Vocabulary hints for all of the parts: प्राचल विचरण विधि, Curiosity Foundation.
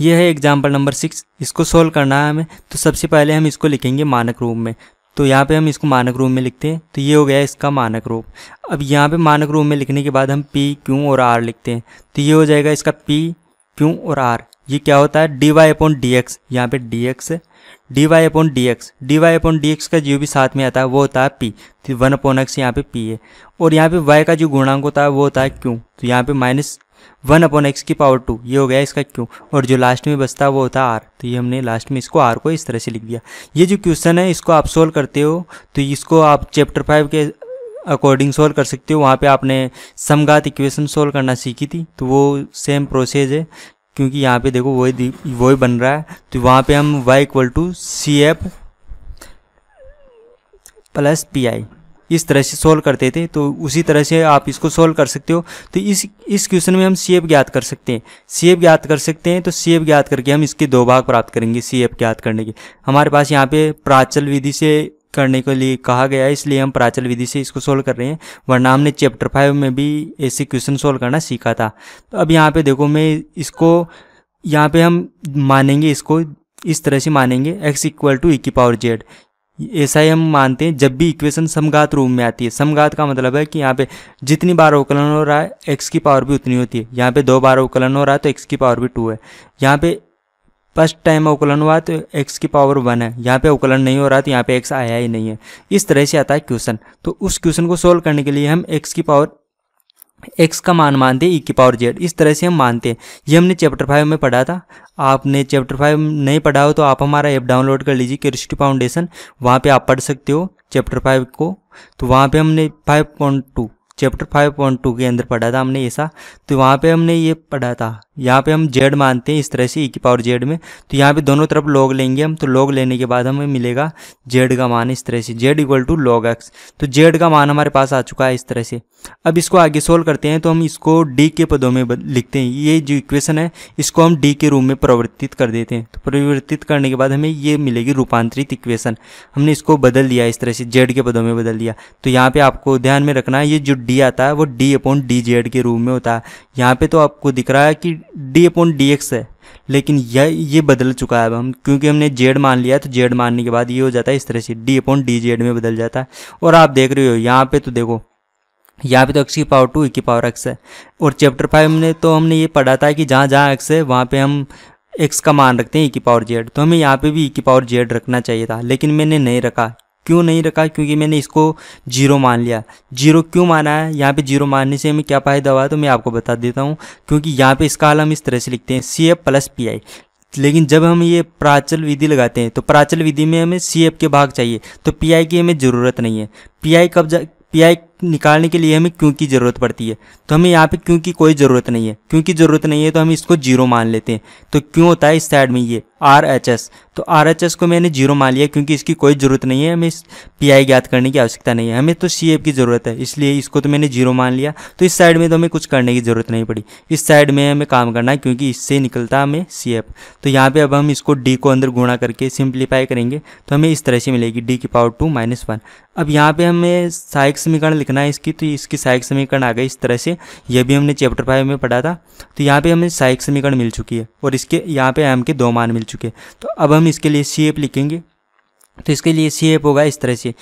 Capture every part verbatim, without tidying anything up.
यह है example number six. इसको सोल्व करना है हमें, तो सबसे पहले हम इसको लिखेंगे मानक रूप में। तो यहाँ पे हम इसको मानक रूप में लिखते हैं, तो ये हो गया इसका मानक रूप। अब यहाँ पे मानक रूप में लिखने के बाद हम पी क्यू और आर लिखते हैं, तो ये हो जाएगा इसका पी क्यू और आर। ये क्या होता है, D Y upon D X, यहाँ पे डी एक्स है, D Y upon D x, D Y upon D x का जो भी साथ में आता है वो होता है पी, तो वन अपॉन एक्स यहाँ पे पी है। और यहाँ पे वाई का जो गुणांक होता है वो होता है क्यू, तो यहाँ पे माइनस वन अपॉन एक्स की पावर टू, ये हो गया इसका क्यू। और जो लास्ट में बचता है वो होता है आर, तो ये हमने लास्ट में इसको आर को इस तरह से लिख दिया। ये जो क्वेश्चन है इसको आप सोल्व करते हो तो इसको आप चैप्टर फाइव के अकॉर्डिंग सोल्व कर सकते हो। वहाँ पे आपने समघात इक्वेशन सोल्व करना सीखी थी, तो वो सेम प्रोसेस है, क्योंकि यहाँ पे देखो वही वही बन रहा है। तो वहाँ पे हम y equal to C F plus P I इस तरह से सोल्व करते थे, तो उसी तरह से आप इसको सोल्व कर सकते हो। तो इस इस क्वेश्चन में हम सी एफ ज्ञात कर सकते हैं, सी एफ ज्ञात कर सकते हैं। तो सी एफ ज्ञात करके हम इसके दो भाग प्राप्त करेंगे। सी एफ ज्ञात करने के हमारे पास यहाँ पे प्राचल विधि से करने के लिए कहा गया है, इसलिए हम प्राचल विधि से इसको सोल्व कर रहे हैं, वरना हमने चैप्टर फाइव में भी ऐसे क्वेश्चन सोल्व करना सीखा था। तो अब यहाँ पे देखो मैं इसको यहाँ पे हम मानेंगे, इसको इस तरह से मानेंगे एक्स इक्वल टू ई की पावर जेड, ऐसा ही हम मानते हैं जब भी इक्वेशन समघात रूप में आती है। समघात का मतलब है कि यहाँ पे जितनी बार अवकलन हो रहा है एक्स की पावर भी उतनी होती है। यहाँ पे दो बार अवकलन हो रहा है तो एक्स की पावर भी टू है। यहाँ पे फर्स्ट टाइम अवकलन हुआ तो एक्स की पावर वन है। यहाँ पे अवकलन नहीं हो रहा तो यहाँ पे एक्स आया ही नहीं है। इस तरह से आता है क्वेश्चन। तो उस क्वेश्चन को सोल्व करने के लिए हम एक्स की पावर एक्स का मान मानते हैं ई की पावर जेड, इस तरह से हम मानते हैं। ये हमने चैप्टर फाइव में पढ़ा था। आपने चैप्टर फाइव नहीं पढ़ा हो तो आप हमारा ऐप डाउनलोड कर लीजिए, क्यूरियोसिटी फाउंडेशन, वहाँ पे आप पढ़ सकते हो चैप्टर फाइव को। तो वहाँ पे हमने five point two chapter five point two के अंदर पढ़ा था हमने ऐसा। तो वहाँ पे हमने ये पढ़ा था, यहाँ पे हम जेड मानते हैं इस तरह से ई की पावर जेड में। तो यहाँ पे दोनों तरफ लॉग लेंगे हम, तो लॉग लेने के बाद हमें मिलेगा जेड का मान इस तरह से, Z equal to log X. तो जेड का मान हमारे पास आ चुका है इस तरह से। अब इसको आगे सोल्व करते हैं, तो हम इसको डी के पदों में लिखते हैं। ये जो इक्वेशन है इसको हम डी के रूप में परिवर्तित कर देते हैं। तो परिवर्तित करने के बाद हमें ये मिलेगी रूपांतरित इक्वेशन। हमने इसको बदल दिया इस तरह से, जेड के पदों में बदल दिया। तो यहाँ पे आपको ध्यान में रखना है, ये जो डी आता है वो डी अपॉन डी जेड के रूप में होता है। यहाँ पे तो आपको दिख रहा है कि डी अपॉन डी एक्स है, लेकिन यह ये बदल चुका है अब हम, क्योंकि हमने जेड मान लिया। तो जेड मानने के बाद ये हो जाता है इस तरह से, डी अपॉन डी जेड में बदल जाता है। और आप देख रहे हो यहाँ पे, तो देखो यहाँ पे तो एक्स की पावर टू ई की पावर एक्स है। और चैप्टर फाइव में तो हमने ये पढ़ा था कि जहाँ जहाँ एक्स है वहाँ पे हम एक्स का मान रखते हैं ई की पावर जेड। तो हमें यहाँ पे भी ई की पावर जेड रखना चाहिए था, लेकिन मैंने नहीं रखा। क्यों नहीं रखा? क्योंकि मैंने इसको जीरो मान लिया। जीरो क्यों माना है? यहाँ पे जीरो मानने से हमें क्या फ़ायदा हुआ, तो मैं आपको बता देता हूँ। क्योंकि यहाँ पे इसका हल हम इस तरह से लिखते हैं C F plus P I, लेकिन जब हम ये प्राचल विधि लगाते हैं तो प्राचल विधि में हमें सी एफ के भाग चाहिए, तो पी आई की हमें ज़रूरत नहीं है। पी आई कब जा पी आई निकालने के लिए हमें क्यों की ज़रूरत पड़ती है, तो हमें यहाँ पे क्यों की कोई ज़रूरत नहीं है। क्यों की ज़रूरत नहीं है तो हम इसको जीरो मान लेते हैं। तो क्यों होता है इस साइड में ये आर एच एस, तो आर एच एस को मैंने जीरो मान लिया क्योंकि इसकी कोई ज़रूरत नहीं है। हमें पी आई ज्ञात करने की आवश्यकता नहीं है, हमें तो सी एफ की ज़रूरत है, इसलिए इसको तो मैंने जीरो मान लिया। तो इस साइड में तो हमें कुछ करने की ज़रूरत नहीं पड़ी, इस साइड में हमें काम करना है क्योंकि इससे निकलता हमें सी एफ। तो यहाँ पर अब हम इसको डी को अंदर गुणा करके सिंप्लीफाई करेंगे, तो हमें इस तरह से मिलेगी डी की पावर टू माइनस वन। अब यहाँ पर हमें सहायक समीकरण लिखना है इसकी, तो इसकी सहायक समीकरण आ गई इस तरह से। यह भी हमने चैप्टर फाइव में पढ़ा था। तो यहाँ पे हमें सहायक समीकरण मिल चुकी है और इसके यहाँ पे एम के दो मान मिल चुके हैं। तो अब हम इसके लिए सी एफ लिखेंगे, तो इसके लिए सी एफ होगा इस तरह से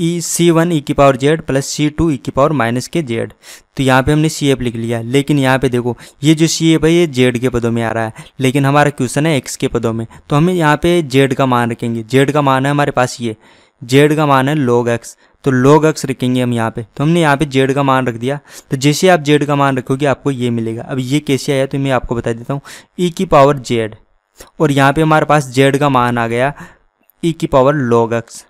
ई सी वन ई की power Z plus C two ई की पावर माइनस के जेड। तो यहाँ पे हमने सी एफ लिख लिया, लेकिन यहाँ पे देखो ये जो सी एफ है ये जेड के पदों में आ रहा है, लेकिन हमारा क्वेश्चन है एक्स के पदों में। तो हमें यहाँ पे जेड का मान रखेंगे, जेड का मान है हमारे पास ये, जेड का मान है log एक्स, तो log एक्स रखेंगे हम यहाँ पे। तो हमने यहाँ पे जेड का मान रख दिया। तो जैसे आप जेड का मान रखोगे आपको ये मिलेगा। अब ये कैसे आया तो मैं आपको बता देता हूँ, e की पावर जेड, और यहाँ पे हमारे पास जेड का मान आ गया e की पावर log एक्स।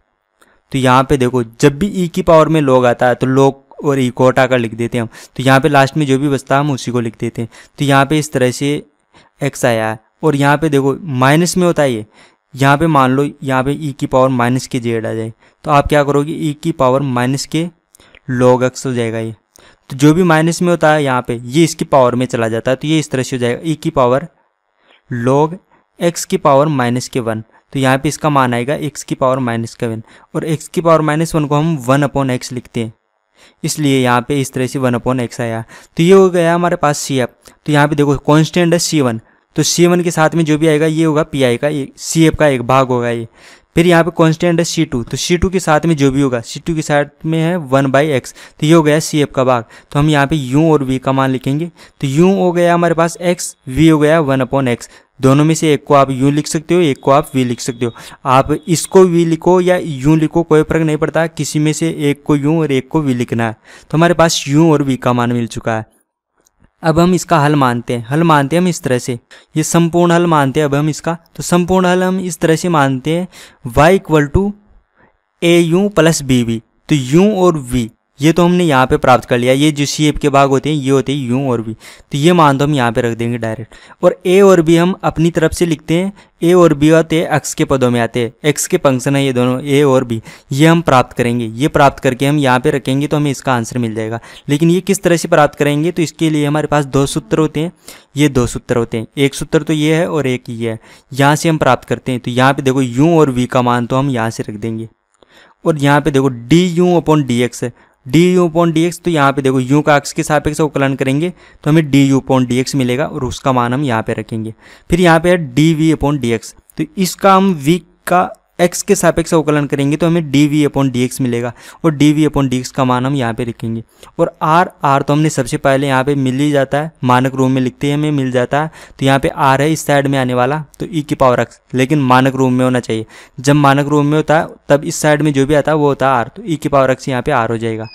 तो यहाँ पे देखो जब भी e की पावर में log आता है तो log और e को हटा कर लिख देते हैं हम। तो यहाँ पे लास्ट में जो भी बचता है हम उसी को लिख देते हैं। तो यहाँ पे इस तरह से एक्स आया है, और यहाँ पे देखो माइनस में होता है ये, यहाँ पे मान लो यहाँ पे e की पावर माइनस के जेड आ जाए, तो आप क्या करोगे e की power minus k log x हो जाएगा ये। तो जो भी माइनस में होता है यहाँ पे ये इसकी पावर में चला जाता है, तो ये इस तरह से हो जाएगा e की पावर log एक्स की पावर माइनस के वन। तो यहाँ पे इसका मान आएगा x की पावर माइनस के वन, और x की पावर माइनस वन को हम वन अपॉन एक्स लिखते हैं, इसलिए यहाँ पे इस तरह से वन अपॉन एक्स आया। तो ये हो गया हमारे पास सी एफ। तो यहाँ पे देखो कॉन्स्टेंट है सी वन, तो सी वन के साथ में जो भी आएगा ये होगा पी आई का, ये सी एफ का एक भाग होगा ये। फिर यहाँ पे कांस्टेंट है सी टू, तो सी टू के साथ में जो भी होगा, सी टू के साथ में है वन बाई एक्स, तो ये हो गया सी एफ का भाग। तो हम यहाँ पे u और v का मान लिखेंगे, तो u हो गया हमारे पास x, v हो गया वन अपॉन एक्स। दोनों में से एक को आप u लिख सकते हो, एक को आप v लिख सकते हो। आप इसको v लिखो या u लिखो, कोई फर्क नहीं पड़ता, किसी में से एक को u और एक को v लिखना है। तो हमारे पास u और v का मान मिल चुका है। अब हम इसका हल मानते हैं, हल मानते हैं हम इस तरह से, ये संपूर्ण हल मानते हैं अब हम इसका। तो संपूर्ण हल हम इस तरह से मानते हैं y equal to a u plus b v. तो u और v ये तो हमने यहाँ पे प्राप्त कर लिया, ये जो सी एफ के भाग होते हैं ये होते हैं u और v, तो ये मान तो हम यहाँ पे रख देंगे डायरेक्ट। और a और b हम अपनी तरफ से लिखते हैं, a और b आते हैं x के पदों में, आते हैं x के फंक्शन है ये दोनों a और b, ये हम प्राप्त करेंगे। ये प्राप्त करके हम यहाँ पे रखेंगे तो हमें इसका आंसर मिल जाएगा। लेकिन ये किस तरह से प्राप्त करेंगे, तो इसके लिए हमारे पास दो सूत्र होते हैं, ये दो सूत्र होते हैं, एक सूत्र तो ये है और एक ये है, यहाँ से हम प्राप्त करते हैं। तो यहाँ पे देखो u और v का मान तो हम यहाँ से रख देंगे, और यहाँ पे देखो d u upon D x है, d u upon D x, तो यहाँ पे देखो u का x के सापेक्ष अवकलन करेंगे तो हमें d u upon D x मिलेगा, और उसका मान हम यहाँ पे रखेंगे। फिर यहाँ पे है d v upon D x, तो इसका हम v का x के सापेक्ष अवकलन करेंगे तो हमें d v upon D x मिलेगा, और d v upon D x का मान हम यहाँ पे रखेंगे। और r r तो हमने सबसे पहले यहाँ पे मिल ही जाता है, मानक रूप में लिखते हैं हमें मिल जाता है, तो यहाँ पे r है इस साइड में आने वाला, तो e की पावर x, लेकिन मानक रूप में होना चाहिए। जब मानक रूप में होता है तब इस साइड में जो भी आता है वो होता है r, तो e की पावर x यहाँ पे r हो जाएगा।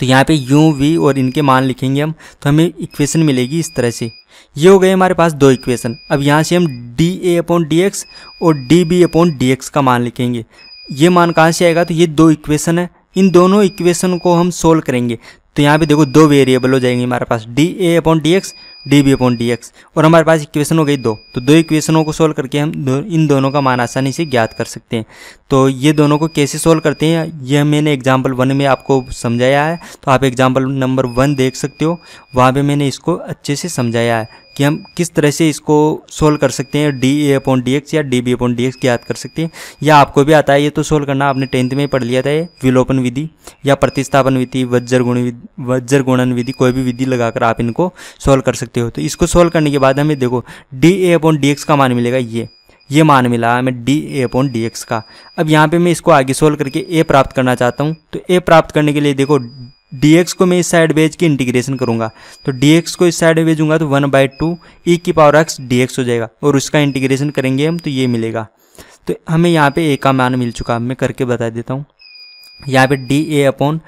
तो यहाँ पे u v और इनके मान लिखेंगे हम, तो हमें इक्वेशन मिलेगी इस तरह से। ये हो गए हमारे पास दो इक्वेशन। अब यहाँ से हम d a upon D x और d b upon D x का मान लिखेंगे, ये मान कहाँ से आएगा, तो ये दो इक्वेशन है, इन दोनों इक्वेशन को हम सोल्व करेंगे। तो यहाँ पे देखो दो वेरिएबल हो जाएंगे हमारे पास, d a upon D x, d b upon D x, और हमारे पास इक्वेशन हो गई दो। तो दो इक्वेशनों को सोल्व करके हम दो, इन दोनों का मान आसानी से ज्ञात कर सकते हैं। तो ये दोनों को कैसे सोल्व करते हैं यह मैंने एग्जाम्पल वन में आपको समझाया है, तो आप एग्जाम्पल नंबर वन देख सकते हो, वहाँ पर मैंने इसको अच्छे से समझाया है कि हम किस तरह से इसको सोल्व कर सकते हैं, d a upon D x या d b upon D x ज्ञात कर सकते हैं। या आपको भी आता है ये तो सोल्व करना, आपने टेंथ में पढ़ लिया था ये विलोपन विधि या प्रतिस्थापन विधि, वज्र गुण विधि, वज्र गुणन विधि, कोई भी विधि लगाकर आप इनको सोल्व कर सकते हो। तो इसको सोल्व करने के बाद हमें देखो d a upon D x का मान मिलेगा, ये ये मान मिला हमें d a upon D x का। अब यहाँ पे मैं इसको आगे सोल्व करके ए प्राप्त करना चाहता हूँ, तो ए प्राप्त करने के लिए देखो dx को मैं इस साइड भेज के इंटीग्रेशन करूंगा, तो dx को इस साइड भेजूंगा तो वन बाई टू ई की पावर x dx हो जाएगा, और उसका इंटीग्रेशन करेंगे हम तो ये मिलेगा। तो हमें यहाँ पे a का मान मिल चुका, मैं करके बता देता हूँ। यहाँ पे dA upon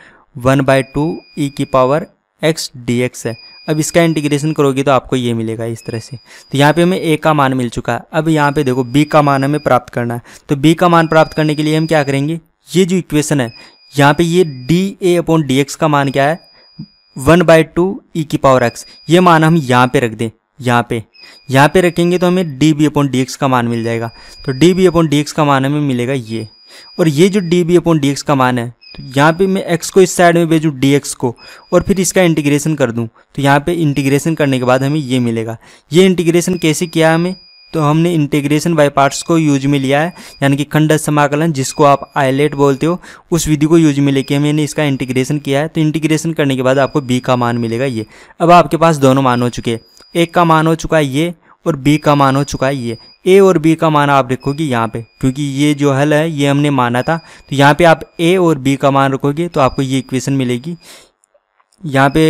one by two ई की पावर x dx है, अब इसका इंटीग्रेशन करोगे तो आपको ये मिलेगा इस तरह से। तो यहाँ पे हमें a का मान मिल चुका है। अब यहाँ पे देखो b का मान हमें प्राप्त करना है, तो b का मान प्राप्त करने के लिए हम क्या करेंगे, ये जो इक्वेशन है यहाँ पे ये d a upon D x का मान क्या है, वन बाई टू ई की पावर एक्स, ये मान हम यहाँ पे रख दें, यहाँ पे यहाँ पे रखेंगे तो हमें d b upon D x का मान मिल जाएगा। तो d b upon D x का मान हमें मिलेगा ये, और ये जो d b upon D x का मान है तो यहाँ पे मैं x को इस साइड में भेजूँ dx को, और फिर इसका इंटीग्रेशन कर दूँ, तो यहाँ पे इंटीग्रेशन करने के बाद हमें ये मिलेगा। ये इंटीग्रेशन कैसे किया हमें, तो हमने इंटीग्रेशन बाय पार्ट्स को यूज में लिया है, यानी कि खंड समाकलन जिसको आप आइलेट बोलते हो उस विधि को यूज में लेके मैंने इसका इंटीग्रेशन किया है। तो इंटीग्रेशन करने के बाद आपको b का मान मिलेगा ये। अब आपके पास दोनों मान हो चुके हैं, एक का मान हो चुका है ये और b का मान हो चुका है ये। a और b का मान आप देखोगे यहाँ पे, क्योंकि ये जो हल है ये हमने माना था, तो यहाँ पे आप a और b का मान रखोगे तो आपको ये इक्वेशन मिलेगी। यहाँ पे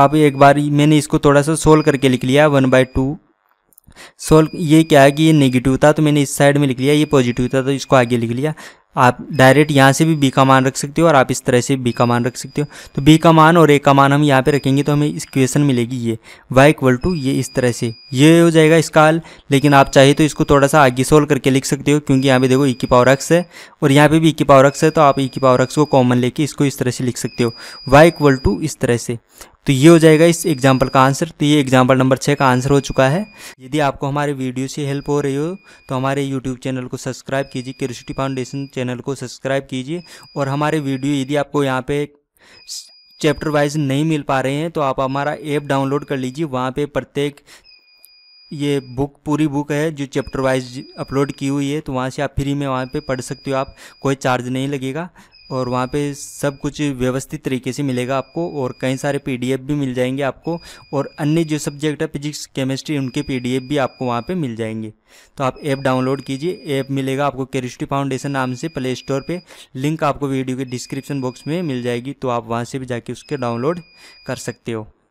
आप एक बार मैंने इसको थोड़ा सा सोल्व करके लिख लिया, वन बाई टू सोल्व, ये क्या है कि ये नेगेटिव था तो मैंने इस साइड में लिख लिया, ये पॉजिटिव था तो इसको आगे लिख लिया। आप डायरेक्ट यहाँ से भी b का मान रख सकते हो और आप इस तरह से b का मान रख सकते हो। तो b का मान और a का मान हम यहाँ पे रखेंगे तो हमें इक्वेशन मिलेगी ये y इक्वल टू ये, इस तरह से ये हो जाएगा इसका हल। लेकिन आप चाहे तो इसको थोड़ा सा आगे सोल्व करके लिख सकते हो, क्योंकि यहाँ पे देखो e की पावर एक्स है और यहाँ पे भी e की पावर एक्स है, तो आप e की पावर एक्स को कॉमन लेके इसको इस तरह से लिख सकते हो, y इक्वल टू इस तरह से। तो ये हो जाएगा इस एग्जाम्पल का आंसर। तो ये एग्जाम्पल नंबर छः का आंसर हो चुका है। यदि आपको हमारे वीडियो से हेल्प हो रही हो तो हमारे यूट्यूब चैनल को सब्सक्राइब कीजिए, क्यूरियोसिटी फाउंडेशन चैनल को सब्सक्राइब कीजिए। और हमारे वीडियो यदि आपको यहाँ पे चैप्टर वाइज नहीं मिल पा रहे हैं तो आप हमारा ऐप डाउनलोड कर लीजिए, वहाँ पे प्रत्येक ये बुक पूरी बुक है जो चैप्टर वाइज अपलोड की हुई है, तो वहाँ से आप फ्री में वहाँ पर पढ़ सकते हो, आप कोई चार्ज नहीं लगेगा। और वहाँ पे सब कुछ व्यवस्थित तरीके से मिलेगा आपको, और कई सारे पीडीएफ भी मिल जाएंगे आपको, और अन्य जो सब्जेक्ट है फिजिक्स केमिस्ट्री उनके पीडीएफ भी आपको वहाँ पे मिल जाएंगे। तो आप ऐप डाउनलोड कीजिए, ऐप मिलेगा आपको क्यूरियोसिटी फाउंडेशन नाम से प्ले स्टोर पे, लिंक आपको वीडियो के डिस्क्रिप्शन बॉक्स में मिल जाएगी, तो आप वहाँ से भी जाके उसके डाउनलोड कर सकते हो।